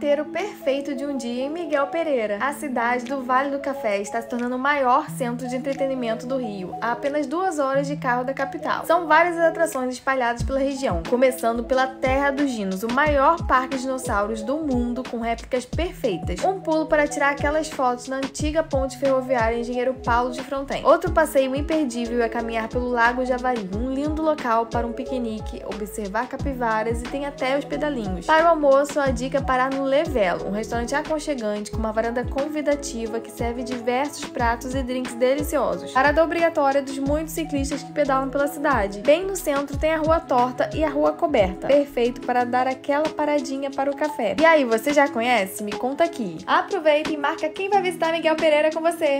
roteiro perfeito de um dia em Miguel Pereira. A cidade do Vale do Café está se tornando o maior centro de entretenimento do Rio, a apenas 2 horas de carro da capital. São várias as atrações espalhadas pela região, começando pela Terra dos Dinos, o maior parque de dinossauros do mundo, com réplicas perfeitas. Um pulo para tirar aquelas fotos na antiga ponte ferroviária Engenheiro Paulo de Frontin. Outro passeio imperdível é caminhar pelo Lago Javari, um lindo local para um piquenique, observar capivaras e tem até os pedalinhos. Para o almoço, a dica é parar no Levelo, um restaurante aconchegante com uma varanda convidativa que serve diversos pratos e drinks deliciosos. Parada obrigatória dos muitos ciclistas que pedalam pela cidade. Bem no centro tem a Rua Torta e a Rua Coberta, perfeito para dar aquela paradinha para o café. E aí, você já conhece? Me conta aqui. Aproveita e marca quem vai visitar Miguel Pereira com você!